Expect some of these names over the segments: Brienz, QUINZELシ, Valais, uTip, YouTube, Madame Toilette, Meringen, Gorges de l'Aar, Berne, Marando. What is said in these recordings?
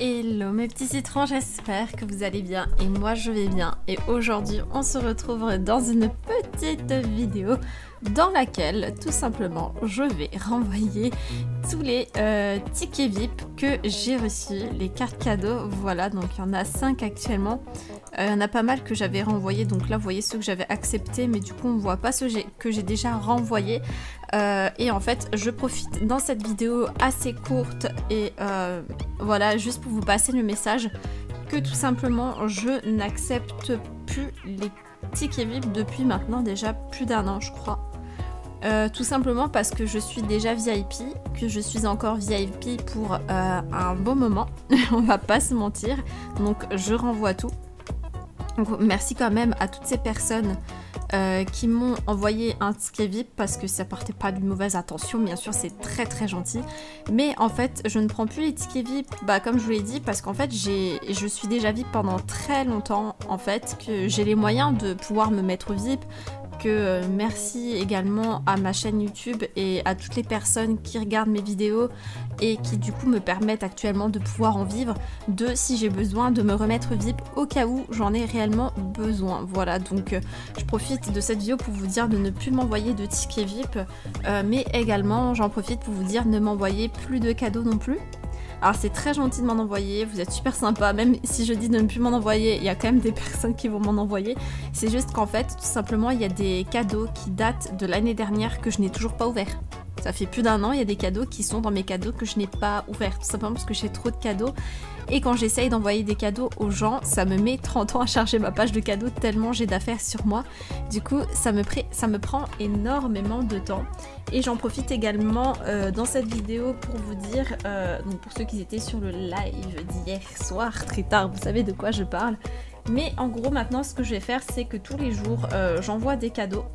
Hello mes petits citrons, j'espère que vous allez bien et moi je vais bien. Et aujourd'hui on se retrouve dans une petite vidéo dans laquelle tout simplement je vais renvoyer tous les tickets VIP que j'ai reçus, les cartes cadeaux. Voilà, donc il y en a 5 actuellement. Il y en a pas mal que j'avais renvoyé, donc là vous voyez ceux que j'avais acceptés, mais du coup on voit pas ceux que j'ai déjà renvoyés. Et en fait je profite dans cette vidéo assez courte et voilà, juste pour vous passer le message que tout simplement je n'accepte plus les tickets VIP depuis maintenant déjà plus d'un an je crois. Tout simplement parce que je suis déjà VIP, que je suis encore VIP pour un bon moment, on va pas se mentir, donc je renvoie tout. Donc, merci quand même à toutes ces personnes qui m'ont envoyé un ticket VIP parce que ça partait pas d'une mauvaise intention, bien sûr, c'est très très gentil. Mais en fait, je ne prends plus les tickets VIP, bah, comme je vous l'ai dit, parce qu'en fait, je suis déjà VIP pendant très longtemps, en fait, que j'ai les moyens de pouvoir me mettre VIP. Que merci également à ma chaîne YouTube et à toutes les personnes qui regardent mes vidéos et qui du coup me permettent actuellement de pouvoir en vivre, de si j'ai besoin de me remettre VIP au cas où j'en ai réellement besoin. Voilà, donc je profite de cette vidéo pour vous dire de ne plus m'envoyer de tickets VIP, mais également j'en profite pour vous dire ne m'envoyer plus de cadeaux non plus. Alors c'est très gentil de m'en envoyer, vous êtes super sympa, même si je dis de ne plus m'en envoyer, il y a quand même des personnes qui vont m'en envoyer. C'est juste qu'en fait, tout simplement, il y a des cadeaux qui datent de l'année dernière que je n'ai toujours pas ouverts. Ça fait plus d'un an, il y a des cadeaux qui sont dans mes cadeaux que je n'ai pas ouverts, tout simplement parce que j'ai trop de cadeaux. Et quand j'essaye d'envoyer des cadeaux aux gens, ça me met 30 ans à charger ma page de cadeaux tellement j'ai d'affaires sur moi. Du coup, ça me prend énormément de temps. Et j'en profite également dans cette vidéo pour vous dire, donc pour ceux qui étaient sur le live d'hier soir, très tard, vous savez de quoi je parle. Mais en gros, maintenant, ce que je vais faire, c'est que tous les jours, j'envoie des cadeaux.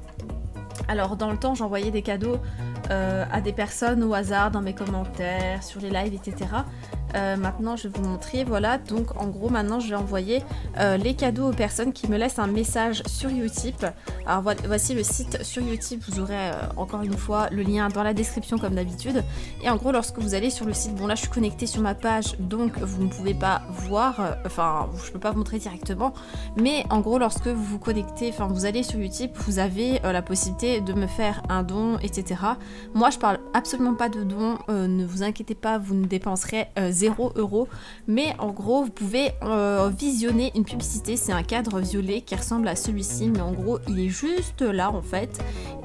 Alors dans le temps, j'envoyais des cadeaux à des personnes au hasard dans mes commentaires, sur les lives, etc. Maintenant je vais vous montrer, voilà, donc en gros maintenant je vais envoyer les cadeaux aux personnes qui me laissent un message sur uTip. Alors voici le site sur uTip, vous aurez encore une fois le lien dans la description comme d'habitude. Et en gros lorsque vous allez sur le site, bon là je suis connectée sur ma page donc vous ne pouvez pas voir, enfin je peux pas vous montrer directement, mais en gros lorsque vous vous connectez, enfin vous allez sur uTip, vous avez la possibilité de me faire un don, etc. Moi je parle absolument pas de don, ne vous inquiétez pas, vous ne dépenserez 0 €, mais en gros vous pouvez visionner une publicité, c'est un cadre violet qui ressemble à celui-ci mais en gros il est juste là en fait,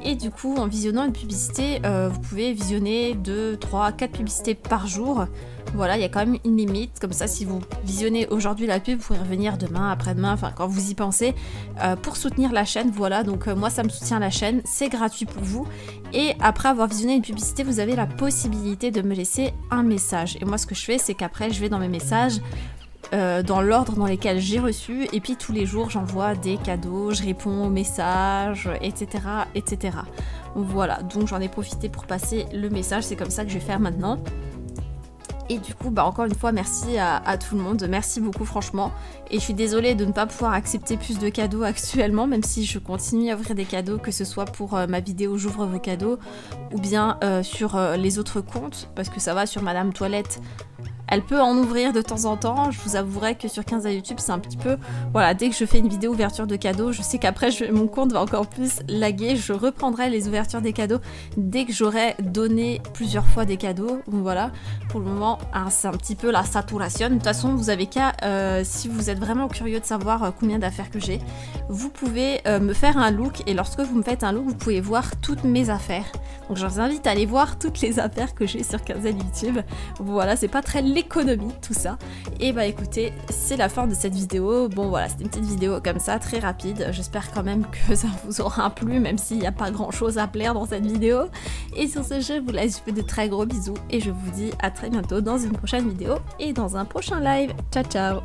et du coup en visionnant une publicité vous pouvez visionner 2, 3, 4 publicités par jour. Voilà, il y a quand même une limite, comme ça si vous visionnez aujourd'hui la pub, vous pourrez revenir demain, après-demain, enfin quand vous y pensez, pour soutenir la chaîne, voilà, donc moi ça me soutient la chaîne, c'est gratuit pour vous, et après avoir visionné une publicité, vous avez la possibilité de me laisser un message, et moi ce que je fais, c'est qu'après je vais dans mes messages, dans l'ordre dans lesquels j'ai reçu, et puis tous les jours j'envoie des cadeaux, je réponds aux messages, etc, etc. Voilà, donc j'en ai profité pour passer le message, c'est comme ça que je vais faire maintenant. Et du coup, bah encore une fois, merci à tout le monde, merci beaucoup franchement. Et je suis désolée de ne pas pouvoir accepter plus de cadeaux actuellement, même si je continue à ouvrir des cadeaux, que ce soit pour ma vidéo J'ouvre vos cadeaux, ou bien sur les autres comptes, parce que ça va sur Madame Toilette. Elle peut en ouvrir de temps en temps, je vous avouerai que sur QuinzelYoutube c'est un petit peu... Voilà, dès que je fais une vidéo ouverture de cadeaux, je sais qu'après mon compte va encore plus laguer, je reprendrai les ouvertures des cadeaux dès que j'aurai donné plusieurs fois des cadeaux. Donc voilà, pour le moment c'est un petit peu la saturation. De toute façon vous avez qu'à, si vous êtes vraiment curieux de savoir combien d'affaires que j'ai, vous pouvez me faire un look, et lorsque vous me faites un look vous pouvez voir toutes mes affaires. Donc je vous invite à aller voir toutes les affaires que j'ai sur QuinzelYoutube. Voilà, c'est pas très économie tout ça, et bah écoutez c'est la fin de cette vidéo, bon voilà c'était une petite vidéo comme ça très rapide, j'espère quand même que ça vous aura plu même s'il n'y a pas grand chose à plaire dans cette vidéo, et sur ce je vous laisse, je fais de très gros bisous et je vous dis à très bientôt dans une prochaine vidéo et dans un prochain live, ciao ciao.